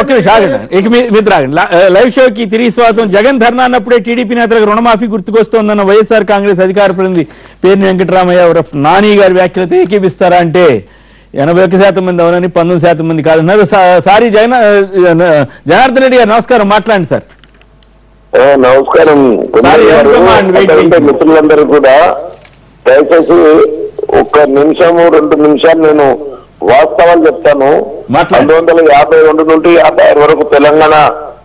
ఒక్క నిమిషం ఆగండి. ఇక మీరు ఆగండి. లైవ్ షోకి తిరిగి స్వాగతం. జగన్ ధర్నా అన్నప్పుడే టీడీపీ నేతలకు రుణమాఫీ గుర్తుకొస్తోందన్న వైఎస్ఆర్ కాంగ్రెస్ అధికార ప్రతినిధి పేర్ని వెంకటరామయ్య ఉరఫ్ నాని గారి వ్యాఖ్యలతో ఏకీపిస్తారా అంటే 81% మంది అవునని 19% మంది కాదన్నారు. సారీ జనార్దన్ రెడ్డి గారు నమస్కారం, మాట్లాడండి సార్. నమస్కారం. మిత్రులందరూ కూడా దయచేసి ఒక నిమిషము 2 నిమిషాలు నేను వాస్తవాలు చెప్తాను. 1952 నుండి 56 వరకు తెలంగాణ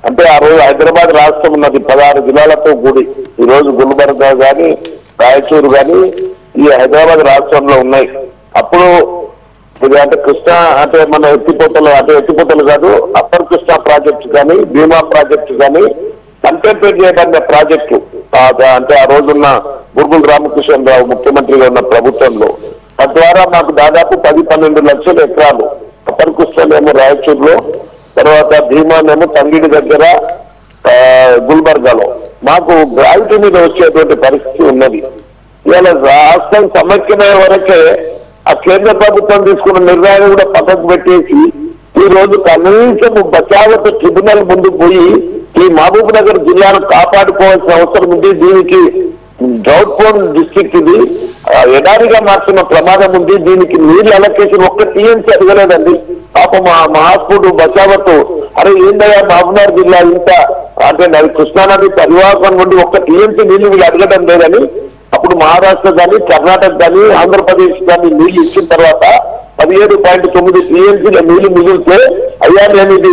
అంటే ఆ రోజు హైదరాబాద్ రాష్ట్రం ఉన్నది, 16 జిల్లాలతో కూడి. ఈ రోజు గుల్బర్గా గాని రాయచూరు గాని ఈ హైదరాబాద్ రాష్ట్రంలో ఉన్నాయి. అప్పుడు అంటే కృష్ణా అంటే మన ఎత్తిపోతలు అంటే ఎత్తిపోతలు కాదు, అప్పర్ కృష్ణా ప్రాజెక్టు కానీ భీమా ప్రాజెక్టు కానీ కంటెంపేట్ చేయబడిన ప్రాజెక్టు అంటే ఆ రోజున్న బుర్బుల్ రామకృష్ణ రావు ముఖ్యమంత్రిగా ఉన్న ప్రభుత్వంలో. తద్వారా మాకు దాదాపు 10-12 లక్షల ఎకరాలు, అప్పర్ కృష్ణనేమో రాయచూరులో, తర్వాత భీమానేమో తంగిడి దగ్గర గుల్బర్గాలో మాకు గ్రావిటీ మీద వచ్చేటువంటి పరిస్థితి ఉన్నది. ఇవాళ రాష్ట్రం సమైక్యమయ్యే వరకే ఆ కేంద్ర ప్రభుత్వం తీసుకున్న నిర్ణయాన్ని కూడా పక్కకు పెట్టేసి ఈ రోజు కనీసం బచావత ట్రిబ్యునల్ ముందు పోయి ఈ మహబూబ్ నగర్ జిల్లాను కాపాడుకోవాల్సిన అవసరం ఉంది. దీనికి డౌట్ ఫోన్ డిస్ట్రిక్ట్ ఇది, ఎడారిగా మార్చిన ప్రమాదం ఉంది. దీనికి నీళ్లు అలొకేషన్ ఒక్క టీఎంసీ అడగలేదండి. పాపం మహాస్ఫుడు బచావత్ అరే ఏందయ్యా మహబూబ్ నగర్ జిల్లా ఇంత అంటే కృష్ణానది పరివాహకం నుండి ఒక్క టీఎంసీ నీళ్లు వీళ్ళు అడగడం లేదని అప్పుడు మహారాష్ట్ర కానీ కర్ణాటక కానీ ఆంధ్రప్రదేశ్ కానీ నీళ్లు ఇచ్చిన తర్వాత 17.9 టీఎంసీల నీళ్లు మిగిలితే అయ్యా నేను ఇది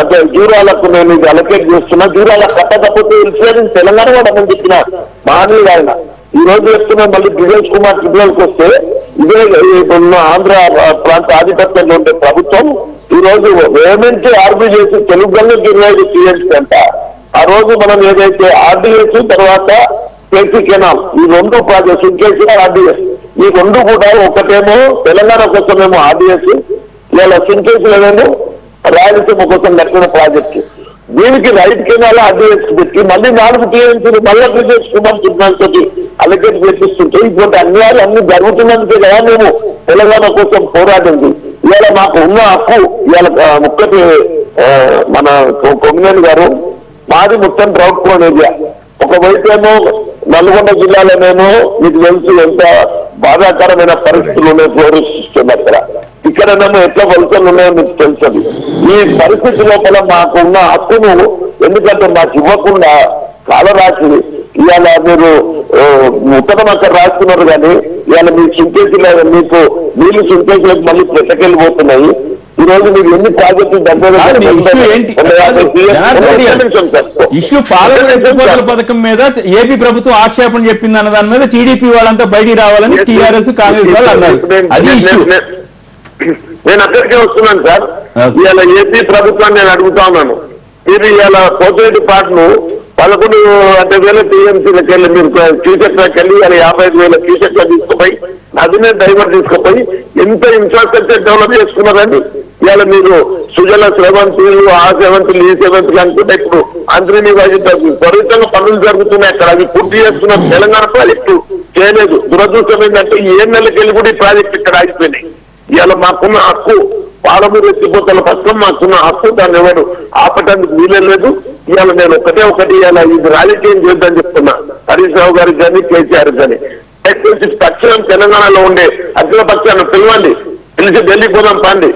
అంటే జూరాలకు నేను ఇది అలొకేట్ చేస్తున్నా, జూరాలకు కట్టకపోతే ఇన్సూరెన్స్ తెలంగాణ కూడా మనం చెప్పిన మహనీయుడు ఆయన. ఈ రోజు చెప్తున్నా మళ్ళీ దినేష్ కుమార్ ట్రిబ్యునల్కి వస్తే ఇదే ఉన్న ఆంధ్ర ప్రాంత ఆధిపత్యంలో ఉండే ప్రభుత్వం ఈ రోజు గవర్నమెంట్ ఆర్బీ చేసి తెలుగులో 25 టీఎంసీ అంట. ఆ రోజు మనం ఏదైతే ఆర్డీఎస్ తర్వాత కేసీ కెనాల్ ఈ 2 ప్రాజెక్ట్స్ కేసీఆర్ ఆర్డీఎస్ ఈ 2 కూడా ఒకటేమో తెలంగాణ కోసమేమో ఆర్డీఎస్, ఇలా సింకేసులనేమో రాయలసీమ కోసం కట్టిన ప్రాజెక్టు. దీనికి రైట్ కెనాల్ ఆర్డీఎస్ పెట్టి మళ్ళీ 4 టీఎంసీలు మళ్ళీ బ్రిజేష్ కుమార్ సిగ్నల్ తోటి అలకేట్ చేపిస్తుంటే ఇటువంటి అన్యాయాలు అన్ని జరుగుతున్నందుకే కదా మేము తెలంగాణ కోసం పోరాడింది. ఇవాళ మాకు ఉన్న హక్కు ఇవాళ ముక్కటి మన కొమ్మినేని గారు మాది మొత్తం డ్రౌట్ కోన్ ఏరియా. ఒకవైపేమో నల్గొండ జిల్లాలోనేమో మీకు తెలుసు ఎంత బాధాకరమైన పరిస్థితులు ఉన్నాయి, ప్రవేశిస్తుంది అక్కడ. ఇక్కడనేమో ఎట్లా వలసలు ఉన్నాయో మీకు తెలుసు. ఈ పరిస్థితి లోపల మాకు ఉన్న హక్కును ఎందుకంటే మాకు ఇవ్వకుండా కాలరాసి ఇవాళ మీరు ఉత్తరం అక్కడ రాస్తున్నారు కానీ ఇవాళ మీ సింకేజీలో మీకు నీళ్లు సింకేజీలకు మళ్ళీ పెట్టకెళ్ళిపోతున్నాయి. ఈ రోజు మీకు ఎన్ని ప్రాజెక్టులు దగ్గర పథకం మీద ఏపీ ప్రభుత్వం ఆక్షేపణ చెప్పింది అన్న దాని మీద టీడీపీ వాళ్ళంతా బయటికి రావాలని టీఆర్ఎస్ కాంగ్రెస్ వాళ్ళు అన్నారు. నేను అక్కడికే వస్తున్నాను సార్. ఇవాళ ఏపీ ప్రభుత్వాన్ని నేను అడుగుతా ఉన్నాను, మీరు ఇవాళ కోటిరెడ్డి పాటను 11,500 టీఎంసీలకు వెళ్ళి మీరు క్యూసెట్లకు వెళ్ళి ఇవాళ 55,000 క్యూసెట్లు తీసుకుపోయి నదినే డైవర్ట్ తీసుకుపోయి ఎంత ఇన్ఫ్రాస్ట్రక్చర్ డెవలప్ చేసుకున్నారండి. ఇవాళ మీరు సుజల శ్రవంతులు ఆ శ్రవంతులు ఈ శ్రవంతులు అనుకుంటే ఇప్పుడు అందరినీ పరిమితంగా పనులు జరుగుతున్నాయి అక్కడ. అది పూర్తి చేస్తున్న తెలంగాణ ప్రాజెక్టు చేయలేదు. దురదృష్టం ఏంటంటే 7 నెలలకెళ్ళి కూడా ఈ ప్రాజెక్టు ఇక్కడ ఆగిపోయినాయి. ఇవాళ మాకున్న హక్కు పాలమూరు ఎత్తిపోతల పక్కన మాకున్న హక్కు దాన్ని ఎవరు ఆపటానికి వీలేదు. ఇవాళ నేను ఒకటే ఇలా ఇది రాజకీయం చేద్దాం చెప్తున్నా హరీష్ రావు గారికి కానీ కేసీఆర్ కానీ. తక్షణం తెలంగాణలో ఉండే అఖిల పక్షాన్ని పిలవండి, పిలిచి ఢిల్లీకి పోదాం పండి.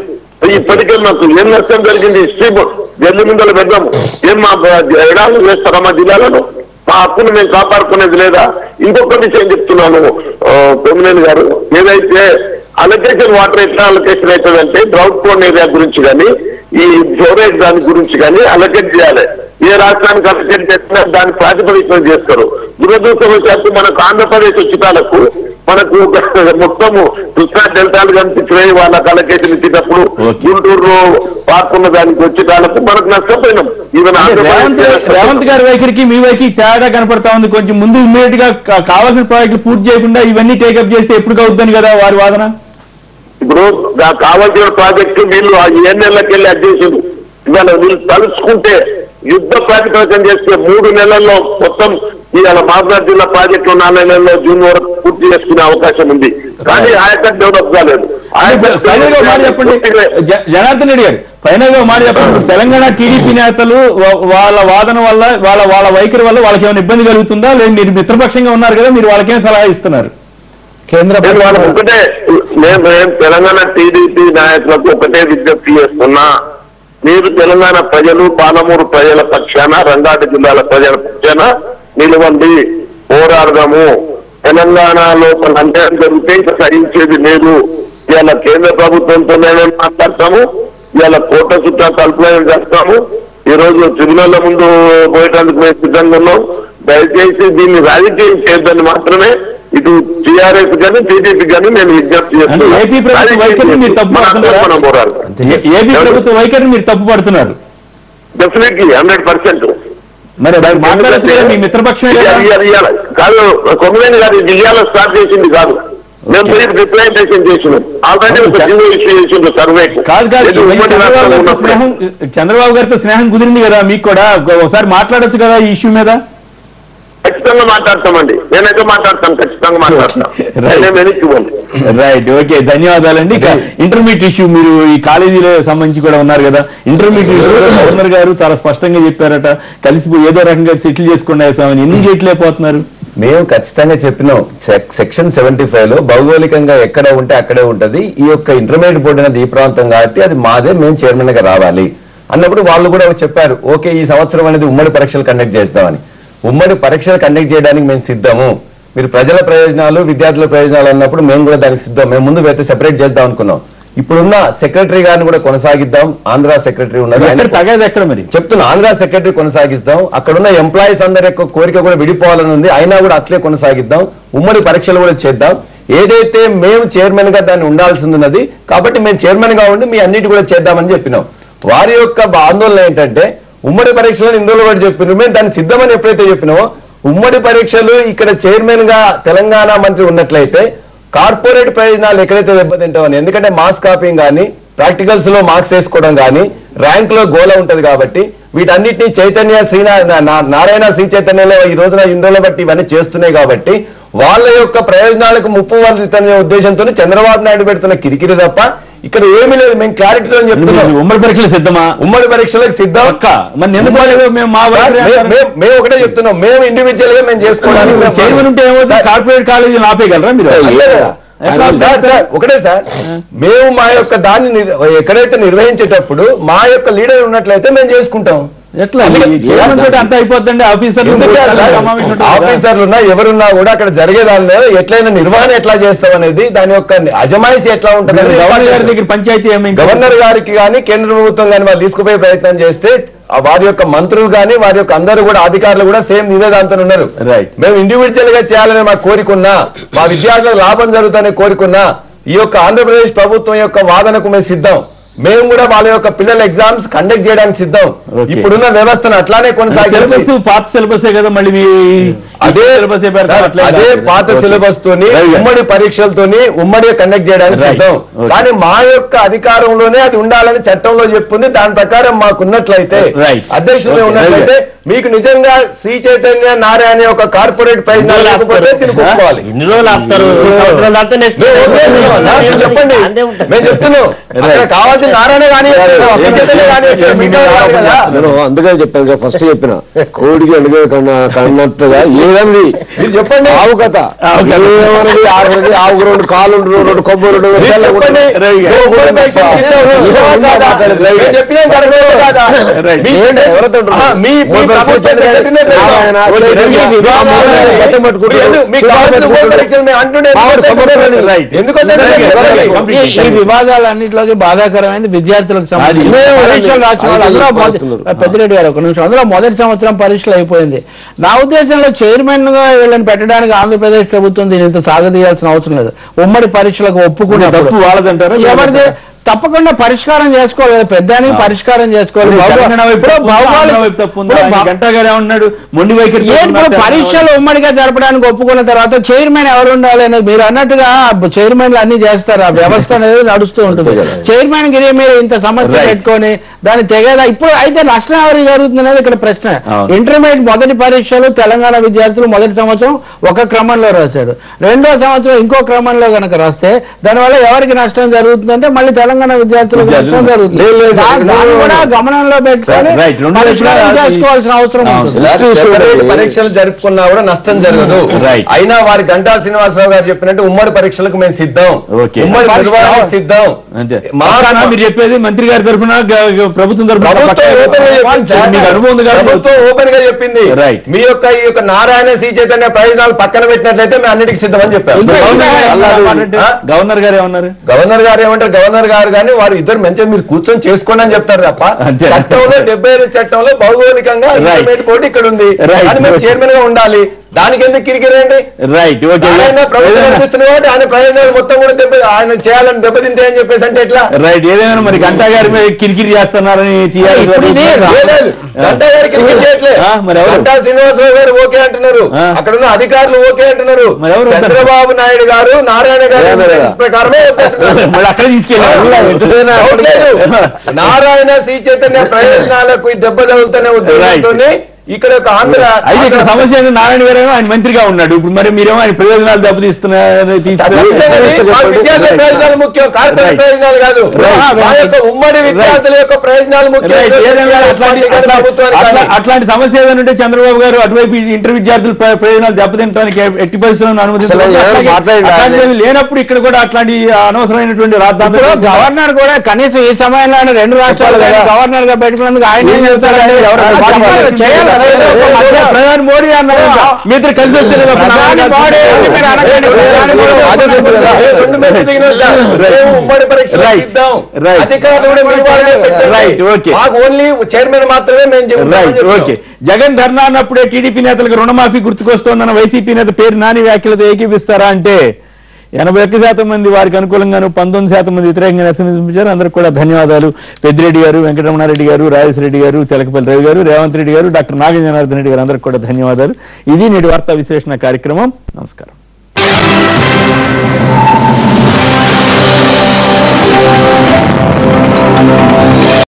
ఇప్పటికే మాకు ఏం నష్టం జరిగింది హిస్టరీ ఢిల్లీ ముందలు పెడదాము. ఏం మా ఎడాలు చేస్తారా మా జిల్లాలను, మా హక్కును మేము కాపాడుకునేది లేదా? ఇంకొక విషయం చెప్తున్నాను కొమ్మినేని గారు, ఏదైతే అలొకేషన్ వాటర్ ఎట్లా అలొకేషన్ అవుతుందంటే డ్రౌట్ ప్రోన్ ఏరియా గురించి కానీ ఈ జోరేజ్ దాని గురించి కానీ అలొకేట్ చేయాలి. ఏ రాష్ట్రానికి అలొకేట్ చేసినా దాని ప్రాతిపదికన చేస్తారు. దురదృష్టవశాత్తు మనకు ఆంధ్రప్రదేశ్ ఉచితాలకు మనకు మొత్తము కృష్ణా డెల్టాలు కనిపించే వాళ్ళకి అలొకేషన్ ఇచ్చేటప్పుడు గుంటూరులో పాల్గొన్న దానికి వచ్చేటాలకు మనకు నష్టపోయినాం. రేవంత్ గారి వైఖరికి మీ వైఖరి తేడా కనపడతా ఉంది కొంచెం. ముందు ఇమ్మీడియట్ గా కావాల్సిన ప్రాజెక్టులు పూర్తి చేయకుండా ఇవన్నీ టేకప్ చేస్తే ఎప్పుడు అవుతుంది కదా వారి వాదన. ఇప్పుడు కావాల్సిన ప్రాజెక్టు వీళ్ళు 7 నెలలకెళ్ళి అడ్జేసారు. ఇవాళ వీళ్ళు తలుచుకుంటే యుద్ధ ప్రాతిపదికం చేస్తే 3 నెలల్లో మొత్తం ఇవాళ మహబూబ్నగర్ జిల్లా ప్రాజెక్టులు 4 నెలల్లో జూన్ వరకు పూర్తి చేసుకునే అవకాశం ఉంది. కానీ ఆ యొక్క డెవలప్ కాలేదు. జనార్దన్ రెడ్డి గారు ఫైనల్ గా మాట చెప్పండి. తెలంగాణ టీడీపీ నేతలు వాళ్ళ వాదన వల్ల వాళ్ళ వైఖరి వల్ల వాళ్ళకి ఏమైనా ఇబ్బంది కలుగుతుందా? లేదు మీరు మిత్రపక్షంగా ఉన్నారు కదా, మీరు వాళ్ళకేం సలహా ఇస్తున్నారు? కేంద్ర ఒకటే మేము తెలంగాణ టీడీపీ నాయకులకు ఒకటే విజ్ఞప్తి చేస్తున్నా, మీరు తెలంగాణ ప్రజలు పాలమూరు ప్రజల పక్షాన రంగారెడ్డి జిల్లాల ప్రజల పక్షాన నిలవండి, పోరాడదాము. తెలంగాణలో అన్యాయం జరిగితే ఇంకా సహించేది లేదు. ఇవాళ కేంద్ర ప్రభుత్వంతోనే మాట్లాడతాము, ఇవాళ కోట చుట్టా కల్పన చేస్తాము, ఈ రోజు ట్రిబ్యునల్ ముందు పోయేటందుకు మేము సిద్ధంగా ఉన్నాం. దయచేసి దీన్ని రాజకీయం చేయొద్దని మాత్రమే ఇటు టీఆర్ఎస్ కానీ టీడీపీ కానీ నేను విజ్ఞప్తి చేస్తున్నాను. డెఫినెట్లీ 100%. కాదు కొమ్మవేణి గారు జిల్లాలో స్టార్ట్ చేసింది కాదు, మేము రిప్రజెంటేషన్ చేసినాం. ఆల్రెడీ చంద్రబాబు గారితో స్నేహం కుదిరింది కదా, మీకు కూడా ఒకసారి మాట్లాడచ్చు కదా ఈ ఇష్యూ మీద? ఖచ్చితంగా మాట్లాడతామండి, నేనైతే మాట్లాడతాను, ఖచ్చితంగా మాట్లాడతాను. రైట్, ఓకే, ధన్యవాదాలండి. ఇక ఇంటర్మీడియట్ ఇష్యూ మీరు ఈ కాలేజీలో సంబంధించి కూడా ఉన్నారు కదా, ఇంటర్మీడియట్ ఇష్యూలో గవర్నర్ గారు చాలా స్పష్టంగా చెప్పారట, కలిసి ఏదో రకంగా సెటిల్ చేసుకునే స్వామిని ఎందుకు చేయట్లేకపోతున్నారు? మేము ఖచ్చితంగా చెప్పినాం, సెక్షన్ 75 లో భౌగోళికంగా ఎక్కడ ఉంటే అక్కడే ఉంటది, ఈ యొక్క ఇంటర్మీడియట్ బోర్డు అనేది ఈ ప్రాంతం కాబట్టి అది మాదే, మేము చైర్మన్ గా రావాలి అన్నప్పుడు వాళ్ళు కూడా చెప్పారు, ఓకే ఈ సంవత్సరం అనేది ఉమ్మడి పరీక్షలు కండక్ట్ చేస్తామని. ఉమ్మడి పరీక్షలు కండక్ట్ చేయడానికి మేము సిద్ధము, మీరు ప్రజల ప్రయోజనాలు విద్యార్థుల ప్రయోజనాలు అన్నప్పుడు మేము కూడా దానికి సిద్ధం. మేము ముందు అయితే సెపరేట్ చేద్దాం అనుకున్నాం, ఇప్పుడున్న సెక్రటరీ గారిని కూడా కొనసాగిద్దాం. ఆంధ్ర సెక్రటరీ ఉన్నారు చెప్తున్నా, ఆంధ్ర సెక్రటరీ కొనసాగిస్తాం, అక్కడున్న ఎంప్లాయీస్ అందరి యొక్క కోరిక కూడా విడిపోవాలని ఉంది, అయినా కూడా అట్లే కొనసాగిద్దాం, ఉమ్మడి పరీక్షలు కూడా చేద్దాం. ఏదైతే మేము చైర్మన్ గా దాన్ని ఉండాల్సి ఉన్నది కాబట్టి మేము చైర్మన్ గా ఉండి మీ అన్నిటి కూడా చేద్దామని చెప్పినాం. వారి యొక్క ఆందోళన ఏంటంటే ఉమ్మడి పరీక్షలను ఇందులో కూడా చెప్పిన మేము దాన్ని సిద్ధమని ఎప్పుడైతే చెప్పినామో, ఉమ్మడి పరీక్షలు ఇక్కడ చైర్మన్ గా తెలంగాణ మంత్రి ఉన్నట్లయితే కార్పొరేట్ ప్రయోజనాలు ఎక్కడైతే దెబ్బతింటామని, ఎందుకంటే మాస్ కాపింగ్ కానీ ప్రాక్టికల్స్ లో మార్క్స్ వేసుకోవడం కానీ ర్యాంక్ లో గోల ఉంటుంది కాబట్టి వీటన్నిటిని చైతన్య నారాయణ శ్రీ చైతన్యలో ఈ రోజున ఇందులో బట్టి ఇవన్నీ చేస్తున్నాయి కాబట్టి వాళ్ళ యొక్క ప్రయోజనాలకు ముప్పు వర్తితనే ఉద్దేశంతో చంద్రబాబు నాయుడు పెడుతున్న కిరికిరి తప్ప ఇక్కడ ఏమీ లేదు. మేము క్లారిటీతో చెప్తున్నాం, ఉమ్మడి పరీక్షలు సిద్ధమా? ఉమ్మడి పరీక్షలకు సిద్ధం అక్క, మేము ఒకటే చెప్తున్నాం, మేము ఇండివిజువల్ గా మేము చేసుకోవడానికి కార్పొరేట్ కాలేజీలు ఆపేయగలరా మీరు? ఒకటే సార్, మేము మా యొక్క దాన్ని ఎక్కడైతే నిర్వహించేటప్పుడు మా యొక్క లీడర్ ఉన్నట్లయితే మేము చేసుకుంటాం. అంత అయిపోద్దండి, ఆఫీసర్లున్నా ఎవరున్నా కూడా అక్కడ జరిగే దానిలో ఎట్లయినా నిర్వహణ ఎట్లా చేస్తాం అనేది దాని యొక్క అజమాయిషి ఎట్లా ఉంటుంది. గవర్నర్ గారి దగ్గర పంచాయతీ ఏమి, గవర్నర్ గారికి కానీ కేంద్ర ప్రభుత్వం కానీ వాళ్ళు తీసుకుపోయే ప్రయత్నం చేస్తే వారి యొక్క మంత్రులు కానీ వారి యొక్క అందరూ కూడా అధికారులు కూడా సేమ్ ఇదే దాంతో ఉన్నారు. మేము ఇండివిజువల్ గా చేయాలని మాకు కోరికున్నా, మా విద్యార్థులకు లాభం జరుగుతానే కోరికున్నా ఈ యొక్క ఆంధ్రప్రదేశ్ ప్రభుత్వం యొక్క వాదనకు మేము సిద్ధం. మేము కూడా వాళ్ళ యొక్క పిల్లల ఎగ్జామ్స్ కండక్ట్ చేయడానికి సిద్ధం. ఇప్పుడున్న వ్యవస్థను అట్లానే కొనసాగించాలి. పాత సిలబస్ కదా మళ్ళీ అదే పాత సిలబస్ తోని ఉమ్మడి పరీక్షలతోని ఉమ్మడి కండక్ట్ చేయడానికి సిద్ధం. కానీ మా యొక్క అధికారంలోనే అది ఉండాలని చట్టంలో చెప్పింది, దాని ప్రకారం మాకున్నట్లయితే అధ్యక్షులు ఉన్నట్లయితే మీకు నిజంగా శ్రీ చైతన్య నారాయణ యొక్క కార్పొరేట్ ప్రయోజనాలు లేకపోతే తినుకోవాలి. చెప్పండి, మేము చెప్తున్నాం కావాల్సిన నారాయణ కానీ అందుకని చెప్పాను, ఫస్ట్ చెప్పిన కోడికి అడిగే కన్నట్టుగా ఏదండి చెప్పండి. ఆవు కథ ఆవు రెండు కాళ్ళు రెండు కొబ్బరి చెప్పిన ఈ వివాదాలన్నింటిలోకి బాధాకరమైంది విద్యార్థులకు సంబంధించి. పెద్దిరెడ్డి గారు ఒక నిమిషం, అందులో మొదటి సంవత్సరం పరీక్షలు అయిపోయింది. నా ఉద్దేశంలో చైర్మన్ గా వీళ్ళని పెట్టడానికి ఆంధ్రప్రదేశ్ ప్రభుత్వం దీని ఇంత సాగదీయాల్సిన అవసరం లేదు. ఉమ్మడి పరీక్షలకు ఒప్పుకునే తప్పు వాళ్ళదంటారు, ఎవరిది తప్పకుండా పరిష్కారం చేసుకోవాలి పెద్దాని పరిష్కారం చేసుకోవాలి పరీక్షలు ఉమ్మడిగా జరపడానికి ఒప్పుకున్న తర్వాత చైర్మన్ ఎవరు ఉండాలి అనేది మీరు అన్నట్టుగా చైర్మన్లు అన్ని చేస్తారు ఆ వ్యవస్థ అనేది నడుస్తూ ఉంటుంది చైర్మన్ గిరి మీరు ఇంత సమస్య పెట్టుకొని దాన్ని తెగేదా ఇప్పుడు అయితే నష్టం ఎవరు జరుగుతుంది అనేది ఇక్కడ ప్రశ్న ఇంటర్మీడియట్ మొదటి పరీక్షలు తెలంగాణ విద్యార్థులు మొదటి సంవత్సరం ఒక క్రమంలో రాశాడు రెండో సంవత్సరం ఇంకో క్రమంలో కనుక రాస్తే దానివల్ల ఎవరికి నష్టం జరుగుతుందంటే మళ్ళీ తెలంగాణ విద్యార్థులకు నష్టం జరుగుతుంది గమనంలో పెట్టుకొని చేసుకోవాల్సిన అవసరం పరీక్షలు జరుపుకున్నా కూడా నష్టం జరగదు అయినా వారి గంటా శ్రీనివాసరావు గారు చెప్పినట్టు ఉమ్మడి పరీక్షలకు మేము సిద్ధం సిద్ధం మీరు చెప్పేది మంత్రి గారి తరఫున ప్రభుత్వం ఓపెన్ గా చెప్పింది మీ యొక్క ఈ యొక్క నారాయణ శ్రీ చైతన్య ప్రయోజనాలు పక్కన పెట్టినట్లయితే మేము అన్నిటికీ సిద్ధమని చెప్పారు గవర్నర్ గారు ఏమన్నారు గవర్నర్ గారు ఏమంటారు గవర్నర్ గారు కానీ వారు ఇద్దరు మంచిగా మీరు కూర్చొని చేసుకోండి అని చెప్తారు తప్ప చట్టంలో 75 చట్టంలో భౌగోళికంగా పోటీ ఇక్కడ ఉంది అది మేము చైర్మన్ గా ఉండాలి దానికి ఎందుకు కిరికిరండి రైట్ ఓకే ఆయన ప్రభుత్వం నడుపుతున్నారు కాబట్టి ఆయన ప్రయోజనాలు మొత్తం కూడా ఆయన చేయాలని దెబ్బతింటే అని చెప్పేసి అంటే ఎట్లా రైట్ ఏదైనా మరి గంటా గారి మీద కిరికిరి చేస్తున్నారని గంటా గారి కిరికిరి చేయట్లేదు గంటా శ్రీనివాసరావు గారు ఓకే అంటున్నారు అక్కడ ఉన్న అధికారులు ఓకే అంటున్నారు చంద్రబాబు నాయుడు గారు నారాయణ గారు ప్రకారమే అక్కడ తీసుకెళ్ళారు నారాయణ శ్రీ చైతన్య ప్రయోజనాలకు దెబ్బ తగులుతూనే ఉద్యోగంతో ఇక్కడ ఒక ఆంధ్ర అయితే ఇక్కడ సమస్య నారాయణ గారు ఏమో ఆయన మంత్రిగా ఉన్నాడు ఇప్పుడు మరి మీరేమో ఆయన ప్రయోజనాలు దెబ్బతీస్తున్నారు ముఖ్యం కార్పొరేట్ ప్రయోజనాలు కాదు ఉమ్మడి విద్యార్థుల యొక్క ప్రయోజనాలు ముఖ్యం అట్లాంటి సమస్య ఏదైనా ఉంటే చంద్రబాబు గారు అటువైపు ఇంటర్ విద్యార్థుల ప్రయోజనాలు దెబ్బతింటానికి ఎట్టి పరిస్థితులను అనుమతించారు లేనప్పుడు ఇక్కడ కూడా అట్లాంటి అనవసరమైనటువంటి రాజధాని గవర్నర్ కూడా కనీసం ఈ సమయంలో రెండు రాష్ట్రాలు గవర్నర్ గా పెట్టుకున్నందుకు ఆయన ఏం చెప్తారంటే ప్రధాని మోడీ అన్నారు మీ ఇద్దరు కలిసి వచ్చేది జగన్ ధర్నా అన్నప్పుడే టీడీపీ నేతలకు రుణమాఫీ గుర్తుకొస్తోందన్న వైసీపీ నేత పేరు నాని వ్యాఖ్యలతో ఏకీపిస్తారా అంటే 81% మంది వారికి అనుకూలంగాను 19% మంది వ్యతిరేకంగా అసంపించారు అందరికి కూడా ధన్యవాదాలు పెద్దిరెడ్డి గారు వెంకటరమణారెడ్డి గారు రాజేశ్వరరెడ్డి గారు తెలకపల్లి రవి గారు రేవంత్ రెడ్డి గారు డాక్టర్ నాగజనార్దన్ రెడ్డి గారు అందరికి కూడా ధన్యవాదాలు ఇది నేటి వార్తా విశ్లేషణ కార్యక్రమం నమస్కారం